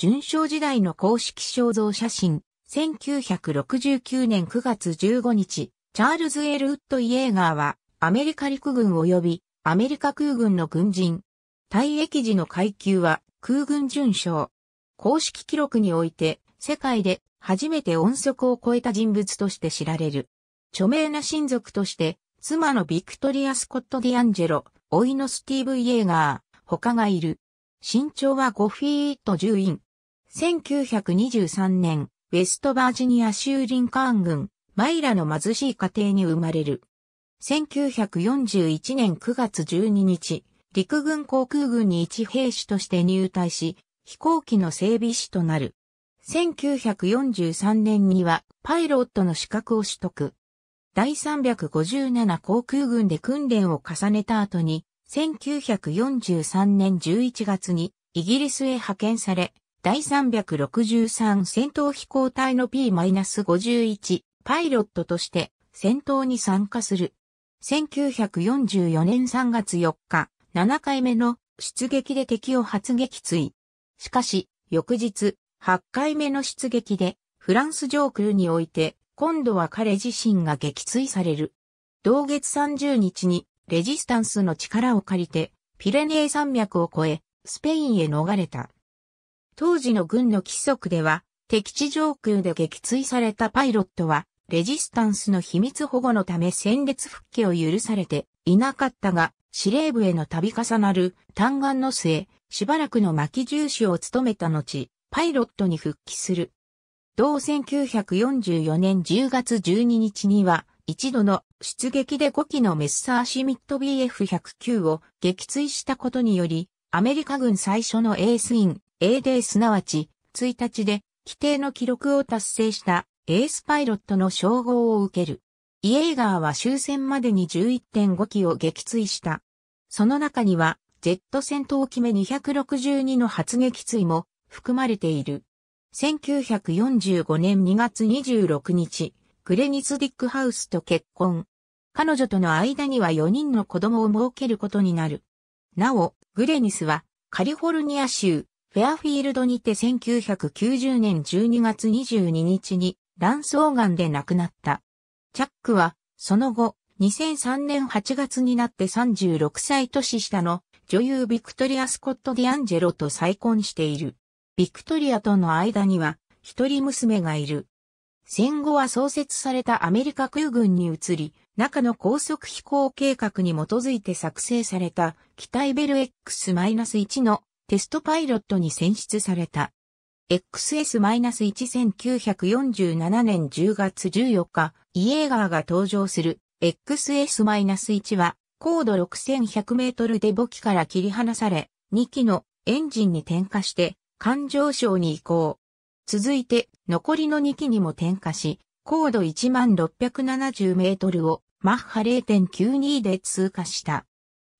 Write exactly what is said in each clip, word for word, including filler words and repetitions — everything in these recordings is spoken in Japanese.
準将時代の公式肖像写真、せんきゅうひゃくろくじゅうきゅうねんくがつじゅうごにち、チャールズ・L・ウッド・イエーガーは、アメリカ陸軍及びアメリカ空軍の軍人。退役時の階級は空軍准将。公式記録において、世界で初めて音速を超えた人物として知られる。著名な親族として、妻のビクトリア・スコット・ディアンジェロ、甥のスティーブ・イエーガー、他がいる。身長はごフィートじゅうインチ。せんきゅうひゃくにじゅうさんねん、ウェストバージニア州リンカーン郡、マイラの貧しい家庭に生まれる。せんきゅうひゃくよんじゅういちねんくがつじゅうににち、陸軍航空軍に一兵士として入隊し、飛行機の整備士となる。せんきゅうひゃくよんじゅうさんねんにはパイロットの資格を取得。第さんびゃくごじゅうなな航空軍で訓練を重ねた後に、せんきゅうひゃくよんじゅうさんねんじゅういちがつにイギリスへ派遣され、第さんびゃくろくじゅうさん戦闘飛行隊の ピーごじゅういち パイロットとして戦闘に参加する。せんきゅうひゃくよんじゅうよねんさんがつよっか、ななかいめの出撃で敵を発撃墜。しかし、翌日、はちかいめの出撃で、フランス上空において、今度は彼自身が撃墜される。同月さんじゅうにちに、レジスタンスの力を借りて、ピレネー山脈を越え、スペインへ逃れた。当時の軍の規則では、敵地上空で撃墜されたパイロットは、レジスタンスの秘密保護のため戦列復帰を許されていなかったが、司令部への度重なる嘆願の末、しばらくの巻き重視を務めた後、パイロットに復帰する。同せんきゅうひゃくよんじゅうよねんじゅうがつじゅうににちには、一度の出撃でごきのメッサーシミット ビーエフひゃくきゅう を撃墜したことにより、アメリカ軍最初のエースイン、エーデーすなわち、ついたちで、規定の記録を達成したエースパイロットの称号を受ける。イエーガーは終戦までに じゅういってんごきを撃墜した。その中には、ジェット戦闘機エムにひゃくろくじゅうにの発撃墜も含まれている。せんきゅうひゃくよんじゅうごねんにがつにじゅうろくにち、グレニス・ディックハウスと結婚。彼女との間にはよにんの子供を設けることになる。なお、グレニスはカリフォルニア州フェアフィールドにてせんきゅうひゃくきゅうじゅうねんじゅうにがつにじゅうににちに卵巣癌で亡くなった。チャックは、その後、にせんさんねんはちがつになってさんじゅうろくさい年下の女優ビクトリア・スコット・ディアンジェロと再婚している。ビクトリアとの間には、一人娘がいる。戦後は創設されたアメリカ空軍に移り、ナカの高速飛行計画に基づいて作成された、機体ベル エックスいち のテストパイロットに選出された。エックスエスせんきゅうひゃくよんじゅうななねんじゅうがつじゅうよっか、イエーガーが搭乗する エックスエスいち は高度ろくせんひゃくメートルで母機から切り離され、にきのエンジンに点火して環状省に移行。続いて残りのにきにも点火し、高度いちまんろっぴゃくななじゅうメートルをマッハ ゼロてんきゅうに で通過した。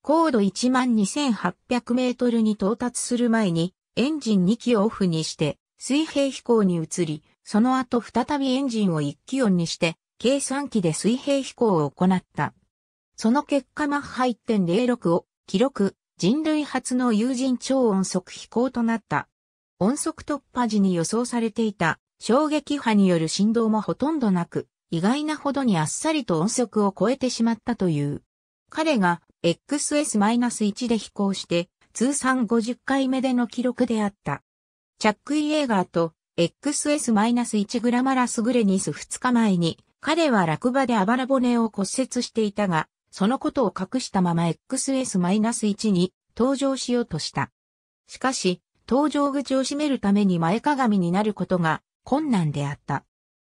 高度いちまんにせんはっぴゃくメートルに到達する前に、エンジンにきをオフにして、水平飛行に移り、その後再びエンジンをいっきオンにして、計さんきで水平飛行を行った。その結果マッハ いってんゼロろく を記録、人類初の有人超音速飛行となった。音速突破時に予想されていた衝撃波による振動もほとんどなく、意外なほどにあっさりと音速を超えてしまったという。彼が エックスエスいち で飛行して、通算ごじゅっかいめでの記録であった。チャック・イエーガーと エックスエスいち グラマラス・グレニスふつかまえに彼は落馬であばら骨を骨折していたが、そのことを隠したまま エックスエスいち に搭乗しようとした。しかし、搭乗口を閉めるために前かがみになることが困難であった。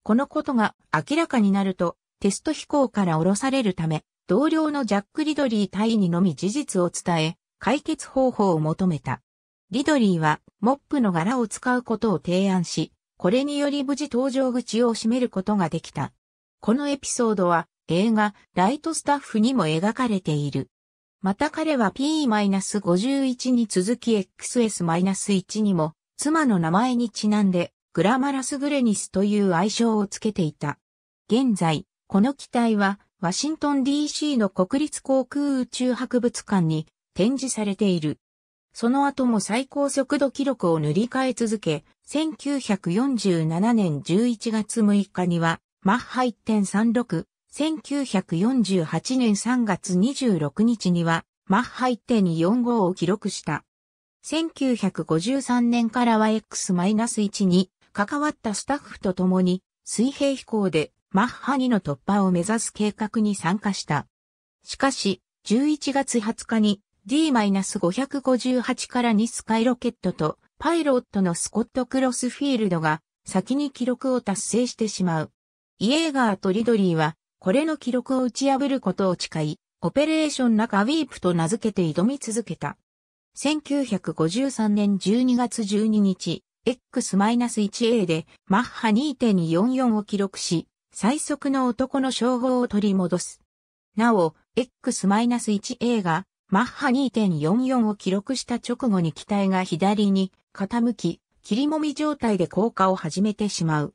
このことが明らかになると、テスト飛行から降ろされるため、同僚のジャック・リドリー大尉にのみ事実を伝え、解決方法を求めた。リドリーはモップの柄を使うことを提案し、これにより無事搭乗口を閉めることができた。このエピソードは映画ライトスタッフにも描かれている。また彼は ピーごじゅういち に続き エックスエスいち にも妻の名前にちなんでグラマラス・グレニスという愛称をつけていた。現在、この機体はワシントン ディーシー の国立航空宇宙博物館に展示されている。その後も最高速度記録を塗り替え続け、せんきゅうひゃくよんじゅうななねんじゅういちがつむいかには、マッハ いってんさんろく、せんきゅうひゃくよんじゅうはちねんさんがつにじゅうろくにちには、マッハ いってんにーよんご を記録した。せんきゅうひゃくごじゅうさんねんからは エックスワン に関わったスタッフと共に、水平飛行でマッハにの突破を目指す計画に参加した。しかし、じゅういちがつはつかに ディーごひゃくごじゅうはち からにスカイロケットとパイロットのスコット・クロスフィールドが先に記録を達成してしまう。イエーガーとリドリーはこれの記録を打ち破ることを誓い、オペレーションナカウィープと名付けて挑み続けた。せんきゅうひゃくごじゅうさんねんじゅうにがつじゅうににち、エックスワンエー でマッハ にーてんにーよんよん を記録し、最速の男の称号を取り戻す。なお、エックスワンエー がマッハ にーてんよんよん を記録した直後に機体が左に傾き、霧もみ状態で降下を始めてしまう。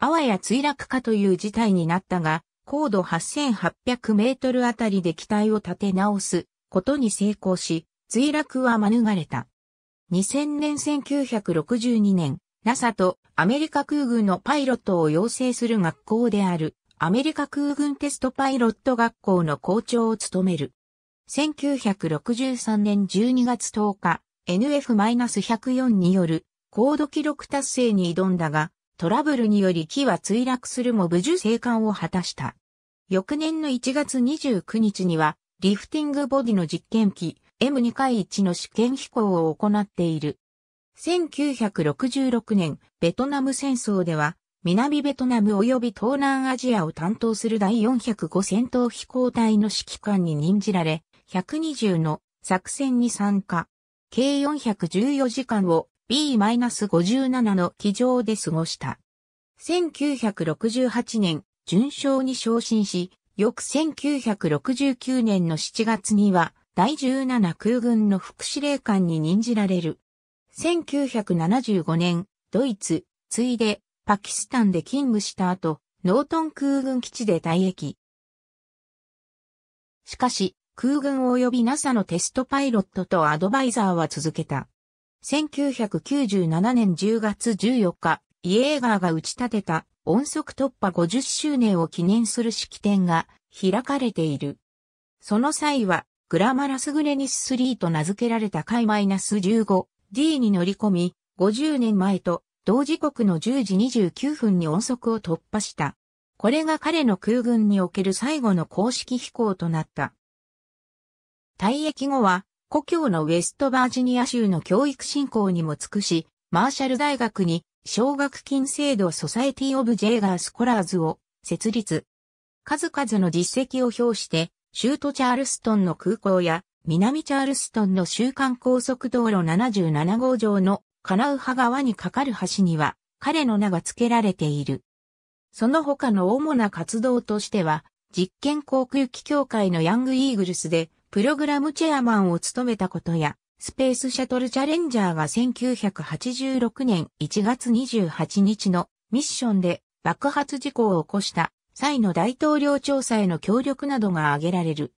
あわや墜落かという事態になったが、高度はっせんはっぴゃくメートルあたりで機体を立て直すことに成功し、墜落は免れた。にせんねんせんきゅうひゃくろくじゅうにねん、ナサ とアメリカ空軍のパイロットを養成する学校であるアメリカ空軍テストパイロット学校の校長を務める。せんきゅうひゃくろくじゅうさんねんじゅうにがつとおか、エヌエフいちまるよん による高度記録達成に挑んだが、トラブルにより機は墜落するも無事生還を果たした。翌年のいちがつにじゅうくにちには、リフティングボディの実験機、エムにかいいち の試験飛行を行っている。せんきゅうひゃくろくじゅうろくねん、ベトナム戦争では、南ベトナム及び東南アジアを担当する第よんひゃくご戦闘飛行隊の指揮官に任じられ、ひゃくにじゅうの作戦に参加。計よんひゃくじゅうよじかんを ビーごじゅうなな の機上で過ごした。せんきゅうひゃくろくじゅうはちねん、准将に昇進し、翌せんきゅうひゃくろくじゅうきゅうねんのしちがつには、第じゅうなな空軍の副司令官に任じられる。せんきゅうひゃくななじゅうごねん、ドイツ、ついで、パキスタンで勤務した後、ノートン空軍基地で退役。しかし、空軍及び ナサ のテストパイロットとアドバイザーは続けた。せんきゅうひゃくきゅうじゅうななねんじゅうがつじゅうよっか、イエーガーが打ち立てた音速突破ごじゅっしゅうねんを記念する式典が開かれている。その際は、グラマラス・グレニススリーと名付けられた海 じゅうごディー に乗り込み、ごじゅうねんまえと同時刻のじゅうじにじゅうきゅうふんに音速を突破した。これが彼の空軍における最後の公式飛行となった。退役後は、故郷のウェストバージニア州の教育振興にも尽くし、マーシャル大学に奨学金制度ソサエティ・オブ・ジェーガー・スコラーズを設立。数々の実績を評して、州都チャールストンの空港や南チャールストンの州間高速道路ななじゅうななごう上のカナウハ川に架かる橋には彼の名が付けられている。その他の主な活動としては実験航空機協会のヤングイーグルスでプログラムチェアマンを務めたことやスペースシャトルチャレンジャーがせんきゅうひゃくはちじゅうろくねんいちがつにじゅうはちにちのミッションで爆発事故を起こした際の大統領調査への協力などが挙げられる。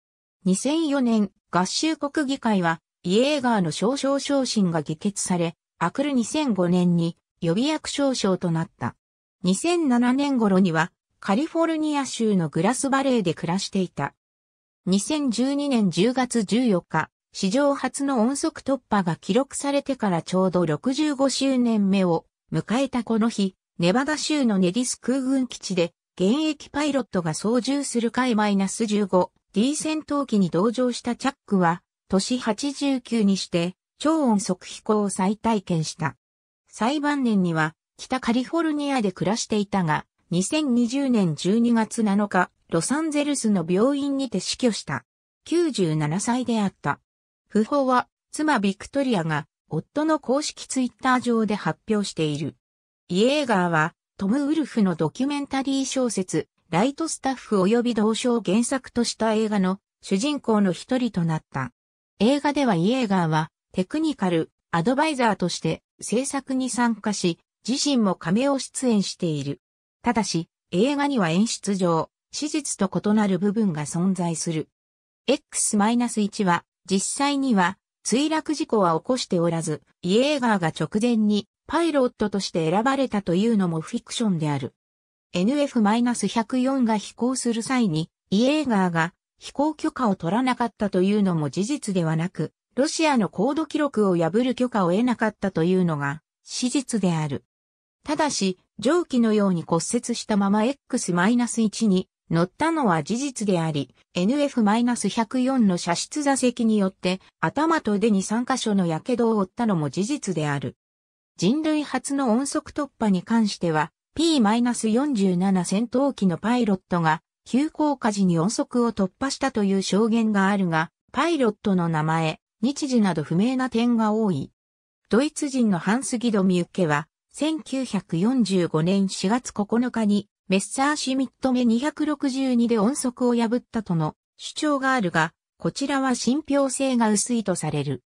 にせんよねん、合衆国議会は、イエーガーの少将昇進が議決され、あくるにせんごねんに予備役少将となった。にせんななねん頃には、カリフォルニア州のグラスバレーで暮らしていた。にせんじゅうにねんじゅうがつじゅうよっか、史上初の音速突破が記録されてからちょうどろくじゅうごしゅうねんめを迎えたこの日、ネバダ州のネディス空軍基地で、現役パイロットが操縦する海じゅうごディー 戦闘機に同乗したチャックは、年はちじゅうきゅうにして、超音速飛行を再体験した。最晩年には、北カリフォルニアで暮らしていたが、にせんにじゅうねんじゅうにがつなのか、ロサンゼルスの病院にて死去した。きゅうじゅうななさいであった。訃報は、妻ビクトリアが、夫の公式ツイッター上で発表している。イエーガーは、トム・ウルフのドキュメンタリー小説、ライトスタッフ及び同書を原作とした映画の主人公の一人となった。映画ではイエーガーはテクニカル、アドバイザーとして制作に参加し、自身もカメオ出演している。ただし、映画には演出上、史実と異なる部分が存在する。エックスワンは実際には墜落事故は起こしておらず、イエーガーが直前にパイロットとして選ばれたというのもフィクションである。エヌエフ いちまるよん が飛行する際に、イエーガーが飛行許可を取らなかったというのも事実ではなく、ロシアの高度記録を破る許可を得なかったというのが史実である。ただし、上記のように骨折したまま エックス いち に乗ったのは事実であり、エヌエフ いちまるよん の射出座席によって頭と腕にさんかしょの火傷を負ったのも事実である。人類初の音速突破に関しては、ピー よんじゅうなな 戦闘機のパイロットが急降下時に音速を突破したという証言があるが、パイロットの名前、日時など不明な点が多い。ドイツ人のハンス・ギド・ミュッケは、せんきゅうひゃくよんじゅうごねんしがつここのかにメッサーシミット目にひゃくろくじゅうにで音速を破ったとの主張があるが、こちらは信憑性が薄いとされる。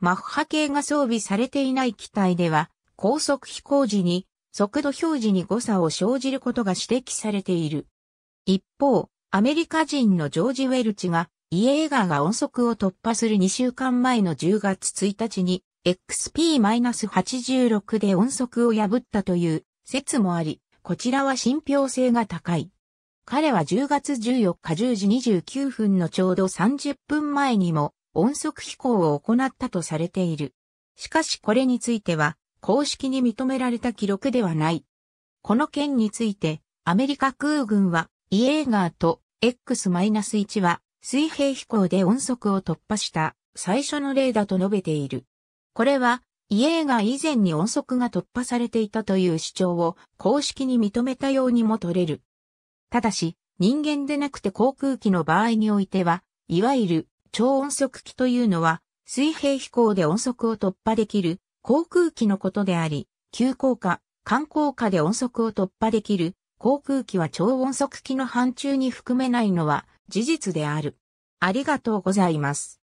マッハ系が装備されていない機体では、高速飛行時に速度表示に誤差を生じることが指摘されている。一方、アメリカ人のジョージ・ウェルチが、イエーガーが音速を突破するにしゅうかんまえのじゅうがつついたちに、エックス ピー はちじゅうろく で音速を破ったという説もあり、こちらは信憑性が高い。彼はじゅうがつじゅうよっかじゅうじにじゅうきゅうふんのちょうどさんじゅっぷんまえにも音速飛行を行ったとされている。しかしこれについては公式に認められた記録ではない。この件についてアメリカ空軍はイエーガーと エックス いち は水平飛行で音速を突破した最初の例だと述べている。これは、イエーガー以前に音速が突破されていたという主張を公式に認めたようにも取れる。ただし、人間でなくて航空機の場合においては、いわゆる超音速機というのは、水平飛行で音速を突破できる航空機のことであり、急降下、間降下で音速を突破できる航空機は超音速機の範疇に含めないのは事実である。ありがとうございます。